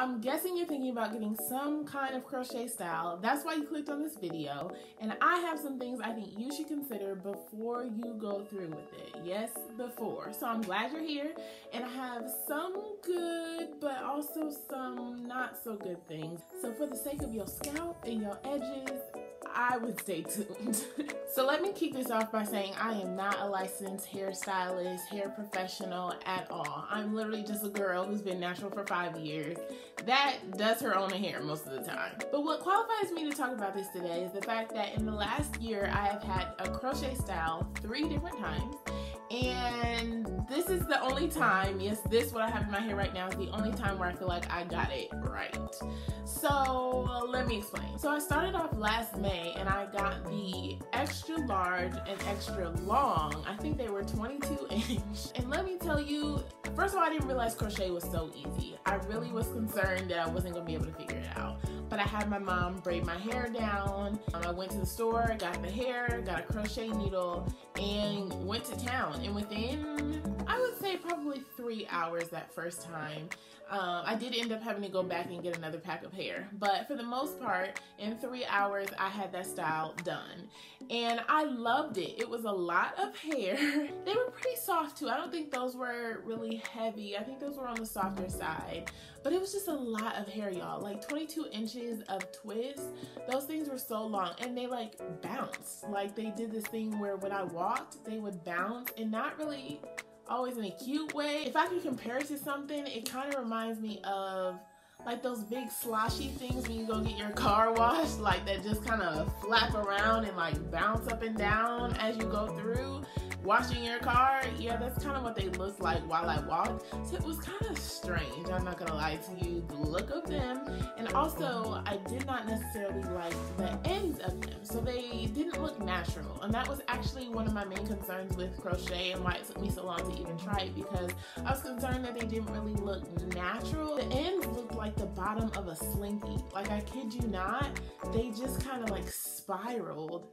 I'm guessing you're thinking about getting some kind of crochet style. That's why you clicked on this video, and I have some things I think you should consider before you go through with it. Yes, before. So I'm glad you're here, and I have some good but also some not so good things. So for the sake of your scalp and your edges, I would stay tuned. So let me kick this off by saying I am not a licensed hairstylist, hair professional at all. I'm literally just a girl who's been natural for 5 years that does her own hair most of the time. But what qualifies me to talk about this today is the fact that in the last year I have had a crochet style 3 different times. And this is the only time, yes, this what I have in my hair right now is the only time where I feel like I got it right. So let me explain. So I started off last May and I got the extra large and extra long. I think they were 22 inch. And let me tell you, first of all, I didn't realize crochet was so easy. I really was concerned that I wasn't gonna be able to figure it out. But I had my mom braid my hair down. I went to the store, got the hair, got a crochet needle, and went to town. And within, I would say probably 3 hours that first time, I did end up having to go back and get another pack of hair. But for the most part, in 3 hours, I had that style done. And I loved it. It was a lot of hair. They were pretty soft too. I don't think those were really heavy. I think those were on the softer side. But it was just a lot of hair, y'all. Like 22 inches of twists. Those things were so long and they like bounced. Like they did this thing where when I walked, they would bounce and not really always in a cute way. If I could compare it to something, it kind of reminds me of like those big sloshy things when you go get your car washed, like that just kind of flap around and like bounce up and down as you go through washing your car. Yeah, that's kind of what they looked like while I walked. So it was kind of strange, I'm not gonna lie to you, the look of them. And also I did not necessarily like the ends of them, so they didn't look natural. And that was actually one of my main concerns with crochet and why it took me so long to even try it, because I was concerned that they didn't really look natural. The ends looked like the bottom of a slinky. Like, I kid you not, they just kind of like spiraled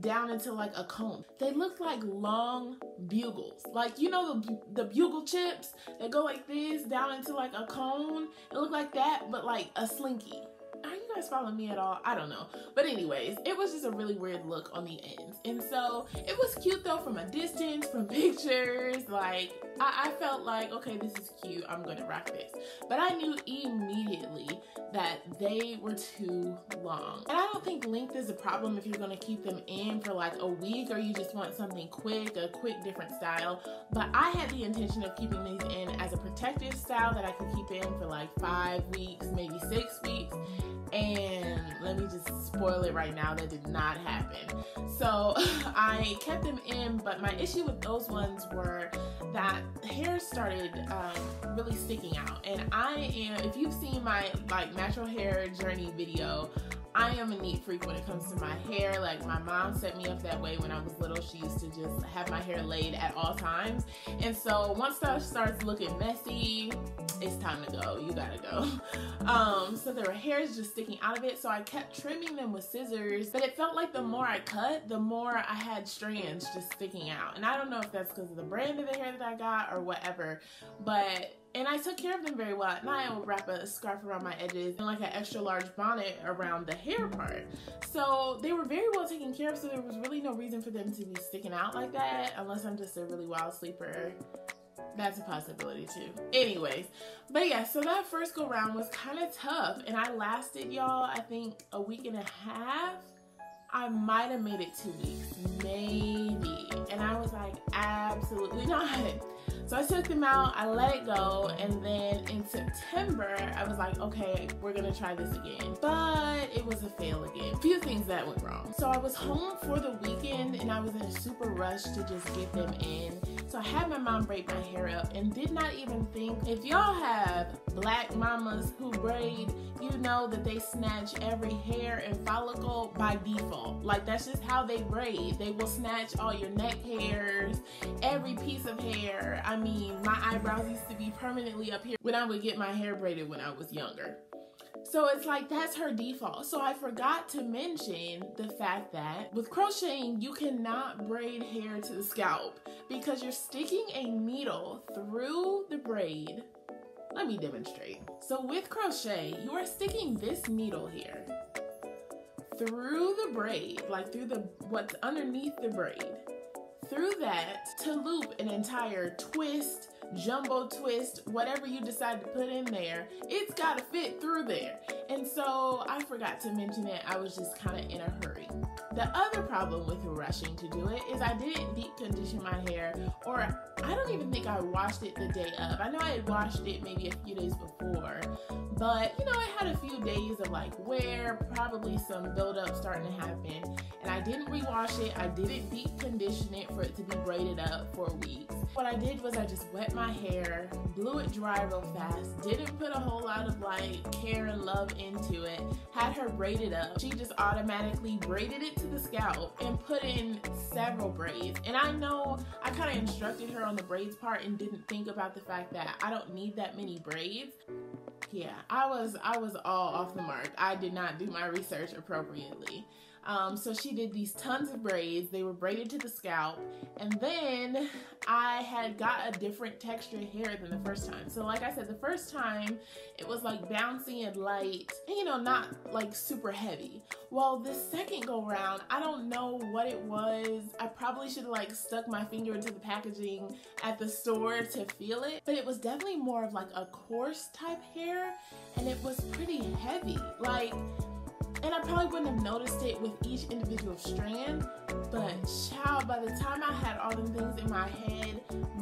down into like a cone. They looked like long bugles. Like, you know, the bugle chips that go like this down into like a cone? It looked like that, but like a slinky. Are you guys following me at all? I don't know. But anyways, it was just a really weird look on the ends. And so it was cute though from a distance, from pictures. Like, I felt like, okay, this is cute, I'm gonna rock this. But I knew immediately that they were too long. And I don't think length is a problem if you're gonna keep them in for like a week or you just want something quick, a quick different style. But I had the intention of keeping these in as a protective style that I could keep in for like 5 weeks, maybe 6 weeks. And let me just spoil it right now, that did not happen. So I kept them in, but my issue with those ones were that hair started really sticking out. And if you've seen my like natural hair journey video, I am a neat freak when it comes to my hair. Like, my mom set me up that way when I was little. She used to just have my hair laid at all times. And so once stuff starts looking messy, it's time to go. You gotta go. So there were hairs just sticking out of it. So I kept trimming them with scissors, but it felt like the more I cut, the more I had strands just sticking out. And I don't know if that's because of the brand of the hair that I got or whatever, but and I took care of them very well at night. I would wrap a scarf around my edges and like an extra large bonnet around the hair part. So they were very well taken care of, so there was really no reason for them to be sticking out like that, unless I'm just a really wild sleeper. That's a possibility too. Anyways, but yeah, so that first go round was kind of tough, and I lasted, y'all, I think a week and a half. I might have made it 2 weeks, maybe. And I was like, absolutely not. So I took them out, I let it go, and then in September, I was like, okay, we're gonna try this again. But it was a fail again. A few things that went wrong. So I was home for the weekend, and I was in a super rush to just get them in. So I had my mom braid my hair up and did not even think. If y'all have black mamas who braid, you know that they snatch every hair and follicle by default. Like, that's just how they braid. They will snatch all your neck hairs, every piece of hair. I mean, my eyebrows used to be permanently up here when I would get my hair braided when I was younger. So it's like, that's her default. So I forgot to mention the fact that with crocheting, you cannot braid hair to the scalp because you're sticking a needle through the braid Let me demonstrate. So with crochet, you are sticking this needle here through the braid, like through the what's underneath the braid, through that to loop an entire twist, jumbo twist, whatever you decide to put in there, it's got to fit through there. And so I forgot to mention that I was just kind of in a hurry. The other problem with rushing to do it is I didn't deep condition my hair, or I don't even think I washed it the day of. I know I had washed it maybe a few days before, but you know, I had a few days of like wear, probably some buildup starting to happen, and I didn't rewash it. I didn't deep condition it for it to be braided up for weeks. What I did was I just wet my hair, blew it dry real fast, didn't put a whole lot of like care and love into it, had her braided up. She just automatically braided it to the scalp and put in several braids. And I know I kind of instructed her on the braids part and didn't think about the fact that I don't need that many braids. Yeah, I was all off the mark. I did not do my research appropriately. So she did these tons of braids. They were braided to the scalp, and then I had got a different texture hair than the first time. So like I said, the first time it was like bouncy and light, and you know, not like super heavy. Well, this second go round, I don't know what it was. I probably should have like stuck my finger into the packaging at the store to feel it, but it was definitely more of like a coarse type hair, and it was pretty heavy. Like, and I probably wouldn't have noticed it with each individual strand, but child, by the time I had all them things in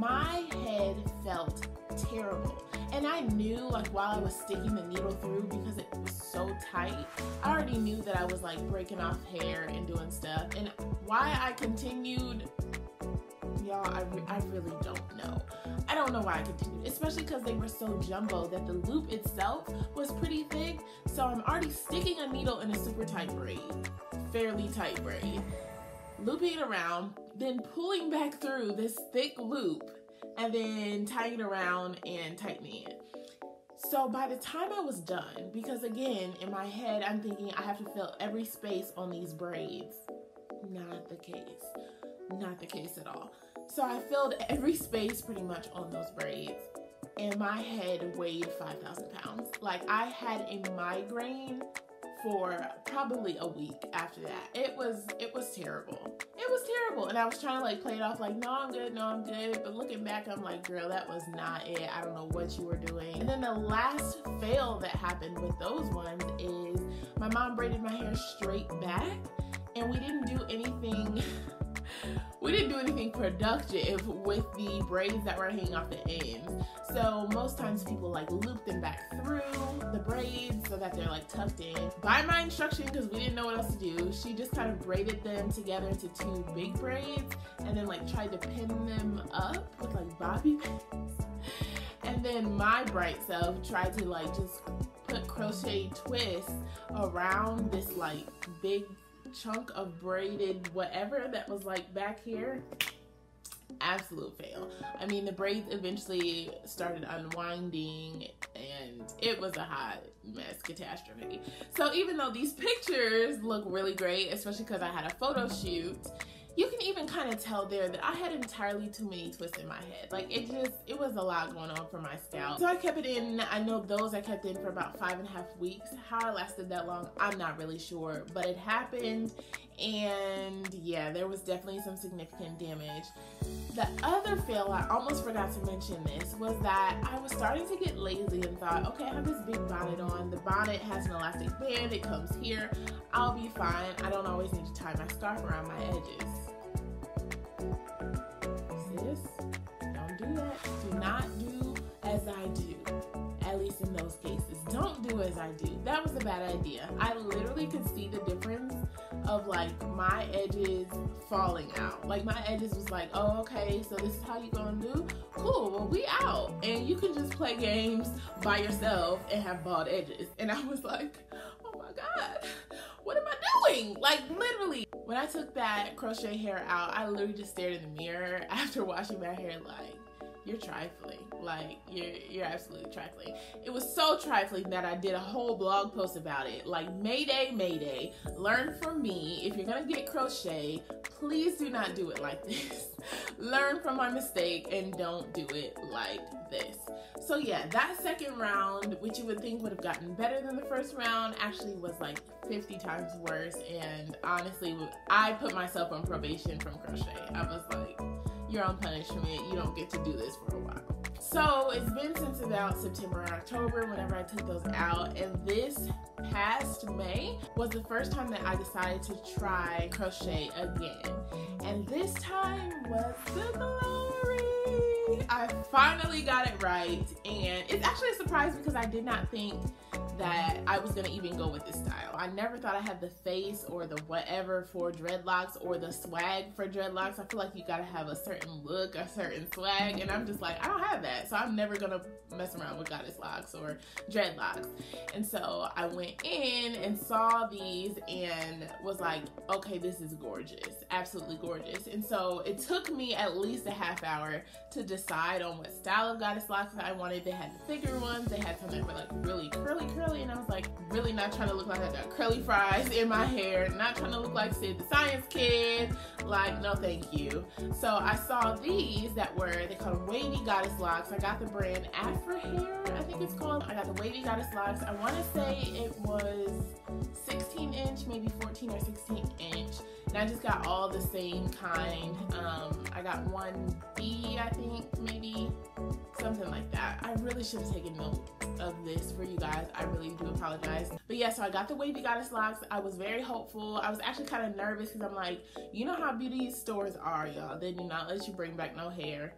my head felt terrible. And I knew, like, while I was sticking the needle through, because it was so tight, I already knew that I was like breaking off hair and doing stuff. And why I continued, y'all, I really don't know. I don't know why I continued, especially because they were so jumbo that the loop itself was pretty thick. So I'm already sticking a needle in a super tight braid, fairly tight braid, looping it around, then pulling back through this thick loop, and then tying it around and tightening it. So by the time I was done, because again, in my head, I'm thinking I have to fill every space on these braids. Not the case. Not the case at all. So I filled every space pretty much on those braids, and my head weighed 5,000 pounds. Like, I had a migraine for probably a week after that. It was terrible. It was terrible. And I was trying to like play it off like, no, I'm good, no, I'm good. But looking back, I'm like, girl, that was not it. I don't know what you were doing. And then the last fail that happened with those ones is my mom braided my hair straight back, and we didn't do anything. We didn't do anything productive with the braids that were hanging off the ends. So most times people like loop them back through the braids so that they're like tucked in. By my instruction, because we didn't know what else to do, she just kind of braided them together into two big braids and then like tried to pin them up with like bobby pins. And then my bright self tried to like just put crochet twists around this like big chunk of braided whatever that was like back here. Absolute fail. I mean, the braids eventually started unwinding, and it was a hot mess catastrophe. So even though these pictures look really great, especially because I had a photo shoot, you can even kind of tell there that I had entirely too many twists in my head. Like, it was a lot going on for my scalp. So I kept it in. I know those I kept in for about 5.5 weeks. How I lasted that long, I'm not really sure, but it happened. And yeah, there was definitely some significant damage. The other fail, I almost forgot to mention this, was that I was starting to get lazy and thought, okay, I have this big bonnet on. The bonnet has an elastic band. It comes here. I'll be fine. I don't always need to tie my scarf around my edges. Sis, don't do that. Do not do as I do. At least in those cases. Don't do as I do. That was a bad idea. I literally could see the difference of like my edges falling out. Like, my edges was like, oh, okay, so this is how you gonna do? Cool, well, we out. And you can just play games by yourself and have bald edges. And I was like, oh my God, what am I doing? Like, literally. When I took that crochet hair out, I literally just stared in the mirror after washing my hair like, you're trifling. Like, you're absolutely trifling. It was so trifling that I did a whole blog post about it. Like, Mayday, Mayday, learn from me. If you're gonna get crochet, please do not do it like this. Learn from my mistake and don't do it like this. So yeah, that second round, which you would think would have gotten better than the first round, actually was like 50 times worse. And honestly, I put myself on probation from crochet. I was like, you're on punishment, you don't get to do this for a while. So it's been since about September and October whenever I took those out, and this past May was the first time that I decided to try crochet again. And this time was the glory! I finally got it right, and it's actually a surprise because I did not think that I was gonna even go with this style. I never thought I had the face or the whatever for dreadlocks or the swag for dreadlocks. I feel like you gotta have a certain look, a certain swag, and I'm just like, I don't have that, so I'm never gonna mess around with goddess locks or dreadlocks. And so I went in and saw these and was like, okay, this is gorgeous, absolutely gorgeous. And so it took me at least a half hour to decide on what style of goddess locks I wanted. They had the thicker ones, they had some that were like really curly, and I was like, really not trying to look like I got curly fries in my hair, not trying to look like Sid the Science Kid, like, no thank you. So I saw these that were, they called wavy goddess locks. I got the brand Afro Hair, I think it's called. I got the wavy goddess locks. I want to say it was 16 inch, maybe 14 or 16 inch. And I just got all the same kind. I got one B, I think, maybe, something like that. I really should have taken note of this for you guys. I really do apologize. But yeah, so I got the wavy goddess locks. I was very hopeful. I was actually kind of nervous because I'm like, you know how beauty stores are, y'all. They do not let you bring back no hair.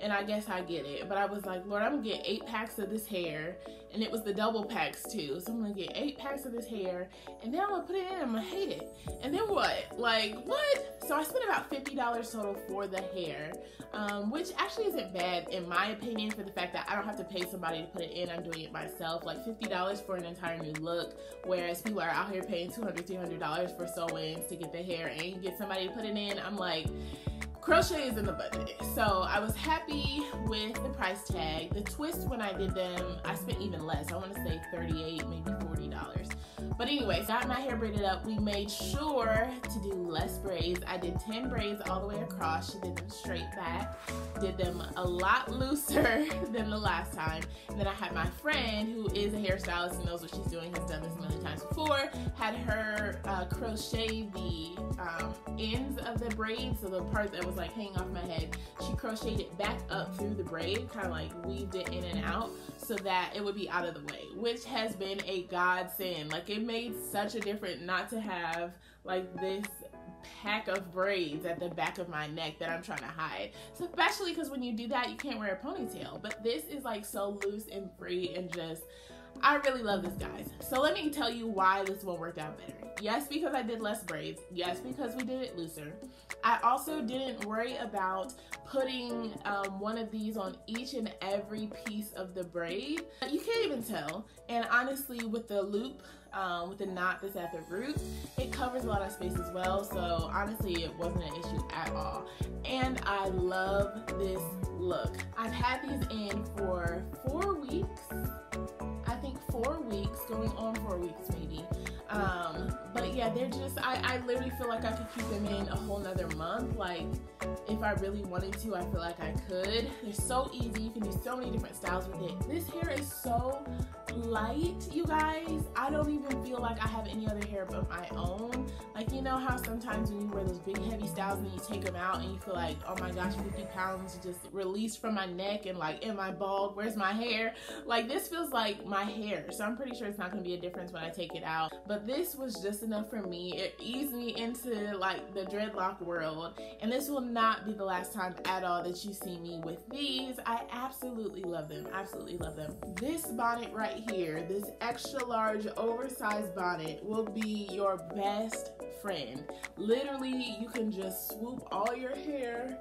And I guess I get it. But I was like, Lord, I'm gonna get 8 packs of this hair. And it was the double packs too. So I'm gonna get 8 packs of this hair. And then I'm gonna put it in and I'm gonna hate it. And then what? Like, what? So I spent about $50 total for the hair. Which actually isn't bad in my opinion for the fact that I don't have to pay somebody to put it in. I'm doing it myself. Like $50 for an entire new look. Whereas people are out here paying $200, $300 for sew-ins to get the hair and get somebody to put it in. I'm like, crochet is in the budget. So I was happy with the price tag. The twist when I did them, I spent even less. I want to say $38, maybe $40. But anyways, got my hair braided up. We made sure to do less braids. I did 10 braids all the way across. She did them straight back. Did them a lot looser than the last time. And then I had my friend who is a hairstylist and knows what she's doing, has done this a million times before, had her crochet the ends of the braid, so the part that was like hanging off my head, she crocheted it back up through the braid, kind of like weaved it in and out so that it would be out of the way, which has been a godsend. Like, it made such a difference not to have like this pack of braids at the back of my neck that I'm trying to hide, especially because when you do that you can't wear a ponytail, but this is like so loose and free and just, I really love this, guys. So let me tell you why this one worked out better. Yes, because I did less braids. Yes, because we did it looser. I also didn't worry about putting one of these on each and every piece of the braid. You can't even tell. And honestly, with the loop, with the knot that's at the root, it covers a lot of space as well. So honestly, it wasn't an issue at all. And I love this look. I've had these in for 4 weeks. I think 4 weeks, going on 4 weeks maybe. But yeah, they're just, I literally feel like I could keep them in a whole nother month. Like, if I really wanted to, I feel like I could. They're so easy. You can do so many different styles with it. This hair is so light, you guys. I don't even feel like I have any other hair but my own. Like, you know how sometimes when you wear those big heavy styles and you take them out and you feel like, oh my gosh, 50 pounds just released from my neck, and like, am I bald? Where's my hair? Like, this feels like my hair. So I'm pretty sure it's not gonna be a difference when I take it out. But this was just enough for me. It eased me into like the dreadlock world. And this will not be the last time at all that you see me with these. I absolutely love them, absolutely love them. This bonnet right here, this extra large oversized bonnet, will be your best friend. Literally, you can just swoop all your hair.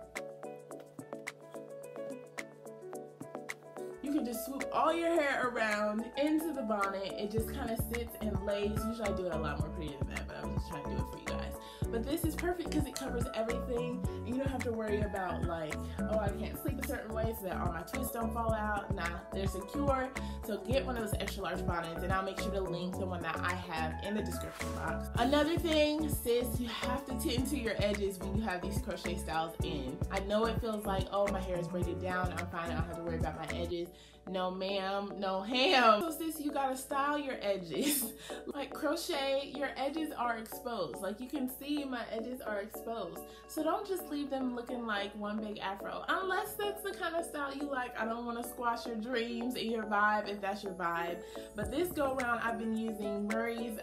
You can just swoop all your hair around into the bonnet. It just kind of sits and lays. Usually I do it a lot more prettier than that, but I was just trying to do it for you guys. But this is perfect because it covers everything. And you don't have to worry about like, oh, I can't sleep a certain way so that all my twists don't fall out. Nah, they're secure. So get one of those extra large bonnets, and I'll make sure to link the one that I have in the description box. Another thing, sis, you have to tend to your edges when you have these crochet styles in. I know it feels like, oh, my hair is braided down, I'm fine, I don't have to worry about my edges. No ma'am, no ham. So sis, you gotta style your edges. Like crochet, your edges are exposed. Like you can see my edges are exposed. So don't just leave them looking like one big afro. Unless that's the kind of style you like. I don't wanna squash your dreams and your vibe if that's your vibe. But this go around, I've been using Murray's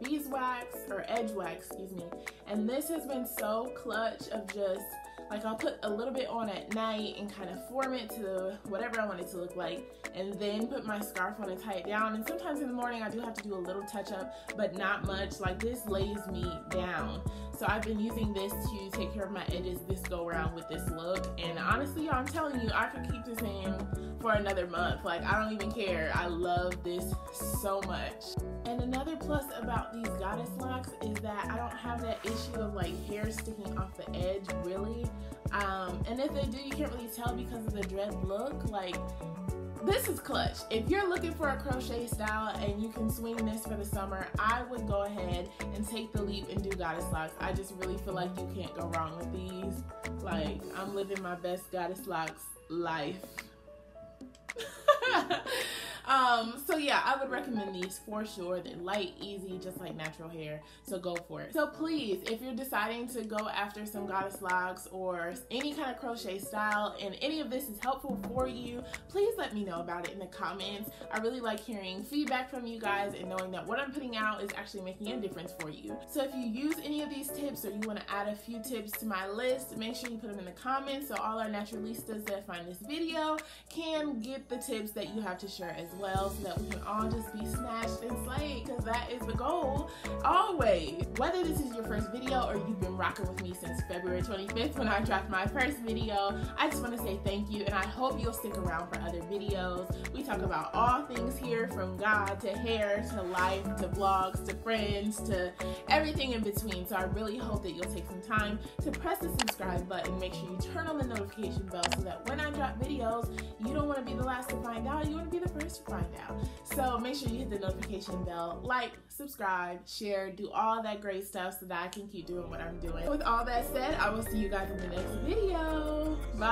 beeswax, or edge wax, excuse me. And this has been so clutch of just, like I'll put a little bit on at night and kind of form it to whatever I want it to look like, and then put my scarf on and tie it down. And sometimes in the morning I do have to do a little touch up, but not much. Like this lays me down. So I've been using this to take care of my edges this go around with this look. And honestly, y'all, I'm telling you, I could keep this in for another month. Like I don't even care. I love this so much. And another plus about these goddess locks is that I don't have that issue of like hair sticking off the edge really. And if they do, you can't really tell because of the dread look. Like, this is clutch. If you're looking for a crochet style and you can swing this for the summer, I would go ahead and take the leap and do goddess locks. I just really feel like you can't go wrong with these. Like, I'm living my best goddess locks life. So yeah, I would recommend these for sure. They're light, easy, just like natural hair, so go for it. So please, if you're deciding to go after some goddess locks or any kind of crochet style and any of this is helpful for you, please let me know about it in the comments. I really like hearing feedback from you guys and knowing that what I'm putting out is actually making a difference for you. So if you use any of these tips or you want to add a few tips to my list, make sure you put them in the comments so all our naturalistas that find this video can get the tips that you have to share as well, so that we can all just be snatched and slayed, because that is the goal always. Whether this is your first video or you've been rocking with me since February 25th when I dropped my first video, I just want to say thank you, and I hope you'll stick around for other videos. We talk about all things here, from God to hair to life to vlogs to friends to everything in between. So I really hope that you'll take some time to press the subscribe button. Make sure you turn on the notification bell so that when I drop videos, you don't want to be the last to find out, you want to be the first to find out. So make sure you hit the notification bell, like, subscribe, share, do all that great stuff so that I can keep doing what I'm doing. With all that said, I will see you guys in the next video. Bye.